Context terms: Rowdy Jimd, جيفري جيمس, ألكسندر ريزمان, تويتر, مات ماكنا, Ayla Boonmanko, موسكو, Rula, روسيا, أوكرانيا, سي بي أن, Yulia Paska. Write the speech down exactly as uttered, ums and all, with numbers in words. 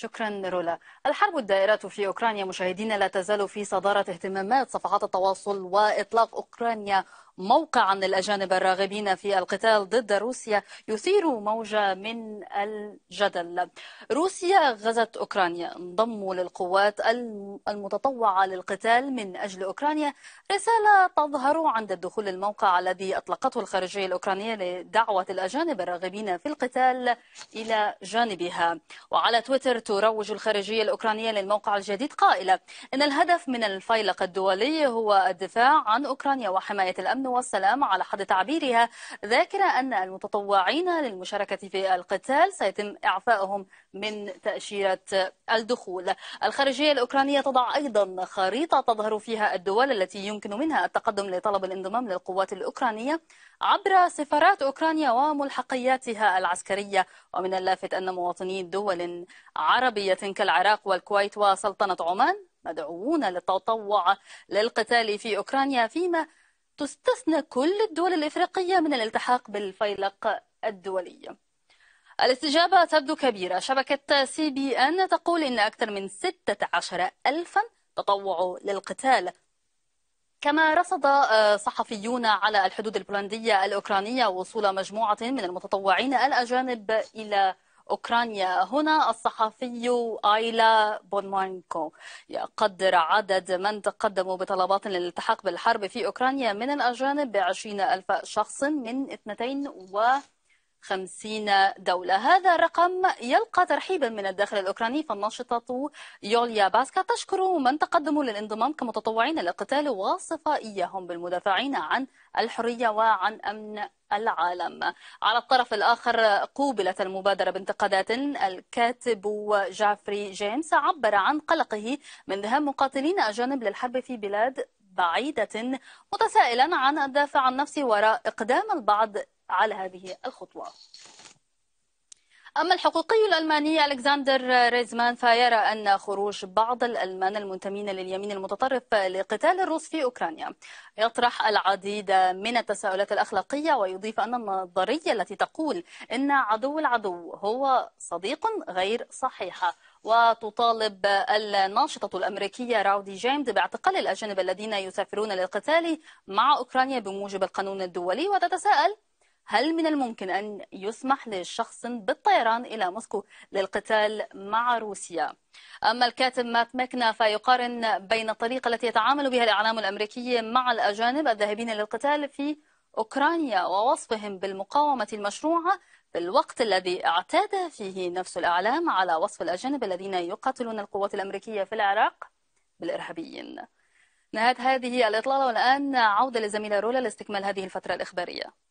شكرا رولا. الحرب الدائرة في أوكرانيا مشاهدين لا تزال في صدارة اهتمامات صفحات التواصل، وإطلاق أوكرانيا موقعا للأجانب الراغبين في القتال ضد روسيا يثير موجة من الجدل. روسيا غزت أوكرانيا، انضموا للقوات المتطوعة للقتال من أجل أوكرانيا، رسالة تظهر عند الدخول الموقع الذي أطلقته الخارجية الأوكرانية لدعوة الأجانب الراغبين في القتال إلى جانبها. وعلى تويتر تروج الخارجية الأوكرانية للموقع الجديد قائلة إن الهدف من الفيلق الدولي هو الدفاع عن أوكرانيا وحماية الأمن والسلام. على حد تعبيرها، ذاكرة أن المتطوعين للمشاركة في القتال سيتم إعفائهم من تأشيرة الدخول. الخارجية الأوكرانية تضع أيضا خريطة تظهر فيها الدول التي يمكن منها التقدم لطلب الانضمام للقوات الأوكرانية عبر سفارات أوكرانيا وملحقياتها العسكرية. ومن اللافت أن مواطني دول عربية كالعراق والكويت وسلطنة عمان مدعوون للتطوع للقتال في أوكرانيا، فيما تستثنى كل الدول الإفريقية من الالتحاق بالفيلق الدولي. الاستجابة تبدو كبيرة. شبكة سي بي أن تقول إن أكثر من ستة عشر ألفا تطوعوا للقتال. كما رصد صحفيون على الحدود البولندية الأوكرانية وصول مجموعة من المتطوعين الأجانب إلى أوكرانيا. هنا الصحفي آيلا بونمانكو يقدر عدد من تقدموا بطلبات للالتحاق بالحرب في أوكرانيا من الأجانب بعشرين ألف شخص من اثنتين وخمسين دولة. هذا الرقم يلقى ترحيبا من الداخل الأوكراني. فالناشطة يوليا باسكا تشكر من تقدموا للانضمام كمتطوعين للقتال، واصفة إياهم بالمدافعين عن الحرية وعن أمن العالم. على الطرف الآخر قوبلت المبادرة بانتقادات. الكاتب جيفري جيمس عبر عن قلقه من ذهاب مقاتلين أجانب للحرب في بلاد بعيدة، متسائلا عن الدافع النفسي وراء إقدام البعض على هذه الخطوة. أما الحقوقي الألماني ألكسندر ريزمان فيرى أن خروج بعض الألمان المنتمين لليمين المتطرف لقتال الروس في أوكرانيا يطرح العديد من التساؤلات الأخلاقية، ويضيف أن النظرية التي تقول أن عدو العدو هو صديق غير صحيحة. وتطالب الناشطة الأمريكية راودي جيمد باعتقال الأجانب الذين يسافرون للقتال مع أوكرانيا بموجب القانون الدولي، وتتساءل هل من الممكن أن يسمح لشخص بالطيران إلى موسكو للقتال مع روسيا؟ أما الكاتب مات ماكنا فيقارن بين الطريقة التي يتعامل بها الإعلام الأمريكي مع الأجانب الذاهبين للقتال في أوكرانيا ووصفهم بالمقاومة المشروعة، في الوقت الذي اعتاد فيه نفس الإعلام على وصف الأجانب الذين يقاتلون القوات الأمريكية في العراق بالإرهابيين. نهاية هذه الإطلالة، والآن عودة للزميلة رولا لاستكمال هذه الفترة الإخبارية.